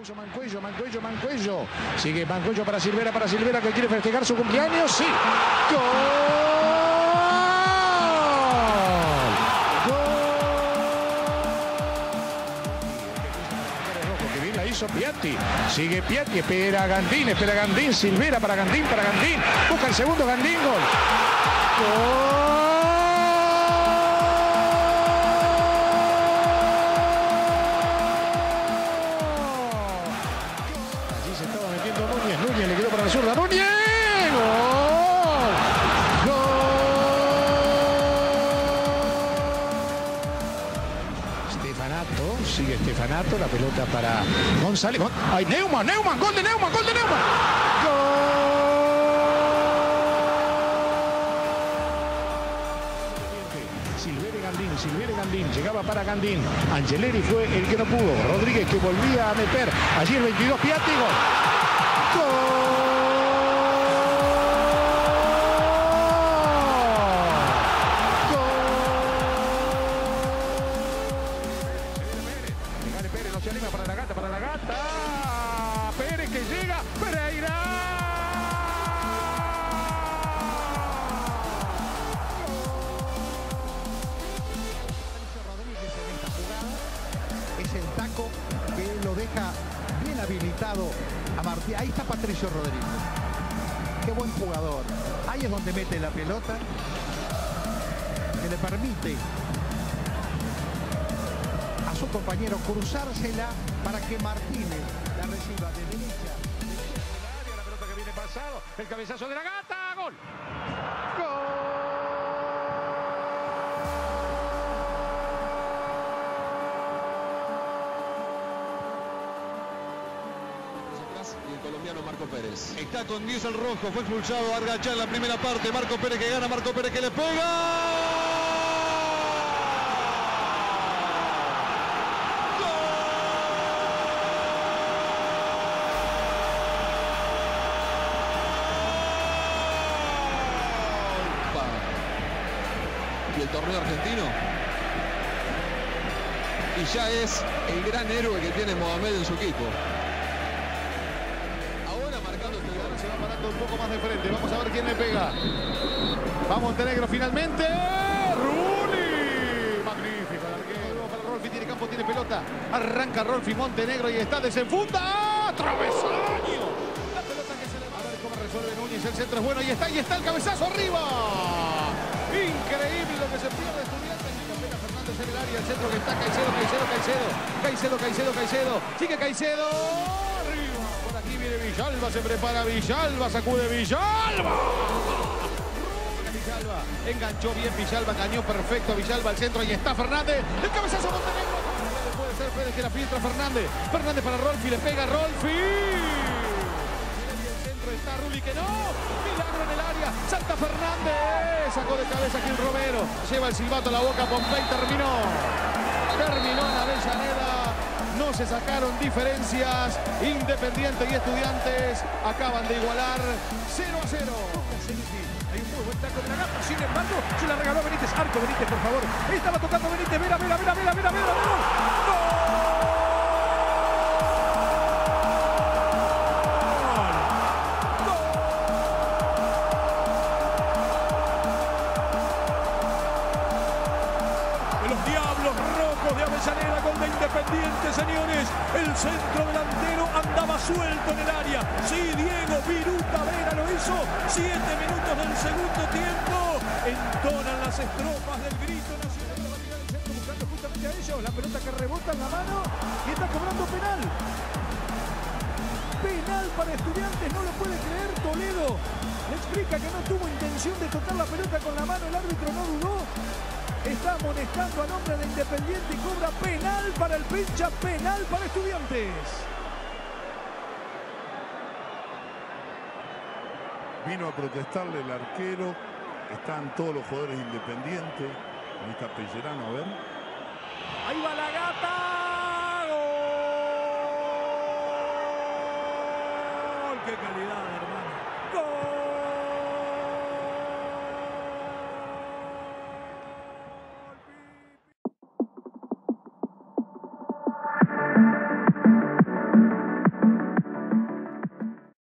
Puso Mancuello, Mancuello. Sigue Mancuello para Silvera, que quiere festejar su cumpleaños. Sí. ¡Gol! ¡Gol! Que bien la hizo Piatti. Sigue Piatti, espera Gandín, Silvera para Gandín, Busca el segundo, Gandín, gol. ¡Gol! Núñez le quedó para la zurda. ¡Núñez! ¡Gol! ¡Gol! Stefanato, sigue Stefanato. La pelota para González. ¡Ay, Neumann! ¡Gol de Neumann! ¡Gol! Silviere, Gandín, Llegaba para Gandín. Angeleri fue el que no pudo. Rodríguez que volvía a meter. Allí el 22, Piatti, gol. ¡Gol! ¡Gol! Pérez no se anima para Nagato, Pérez que llega, Pereira. Patricio Rodríguez en esta jugada es el taco que lo deja bien habilitado. Ahí está Patricio Rodríguez. Qué buen jugador. Ahí es donde mete la pelota. Se le permite a su compañero cruzársela para que Martínez la reciba de derecha. La pelota que viene pasado. El cabezazo de la gata. ¡Gol! ¡Gol! Y el colombiano Marco Pérez. Está con 10 el rojo, fue expulsado Argachán en la primera parte. Marco Pérez que gana, Marco Pérez que le pega. ¡Gol! Y el torneo argentino. Y ya es el gran héroe que tiene Mohamed en su equipo. Se va parando un poco más de frente. Vamos a ver quién le pega. Va Montenegro finalmente. ¡Ruli! Magnífico. Para Rolfi, tiene campo, tiene pelota. Arranca Rolfi, Montenegro y está, desenfunda. ¡Travesaño! La pelota que se le va. A ver cómo resuelve Núñez. El centro es bueno. Y está, el cabezazo arriba. Increíble lo que se pierde Estudiantes. Fernández en el área. El centro que está Caicedo, Sigue Caicedo. Aquí viene Villalba, se prepara Villalba, sacude Villalba. Enganchó bien Villalba, cañó perfecto Villalba al centro, y está Fernández. El cabezazo Montenegro. Puede ser Pérez que la filtra Fernández. Fernández para Rolfi, le pega Rolfi. Y el centro está Rubí que no. Milagro en el área. Salta Fernández. Sacó de cabeza aquí el Romero. Lleva el silbato a la boca. Pompey terminó. En Avellaneda. No se sacaron diferencias. Independiente y Estudiantes acaban de igualar 0-0. Hay un muy buen taco de Nagato. Sin embargo, se la regaló Benítez. Arco, Benítez, por favor. Ahí estaba tocando Benítez. Vera, ¡Gol! De Avellaneda con la Independiente, señores. El centro delantero andaba suelto en el área. Sí, Diego Viruta Vera lo hizo. 7 minutos del segundo tiempo. Entonan las estrofas del grito nacional. El centro buscando justamente a ellos. La pelota que rebota en la mano y está cobrando penal. Penal para Estudiantes, no lo puede creer Toledo. Le explica que no tuvo intención de tocar la pelota con la mano. El árbitro no dudó. Está amonestando a nombre de Independiente y cobra penal para el pincha, penal para Estudiantes. Vino a protestarle el arquero. Están todos los jugadores Independientes. Ahí está Pellerano, a ver. Ahí va la gata. ¡Gol! ¡Qué calidad, hermano! ¡Gol!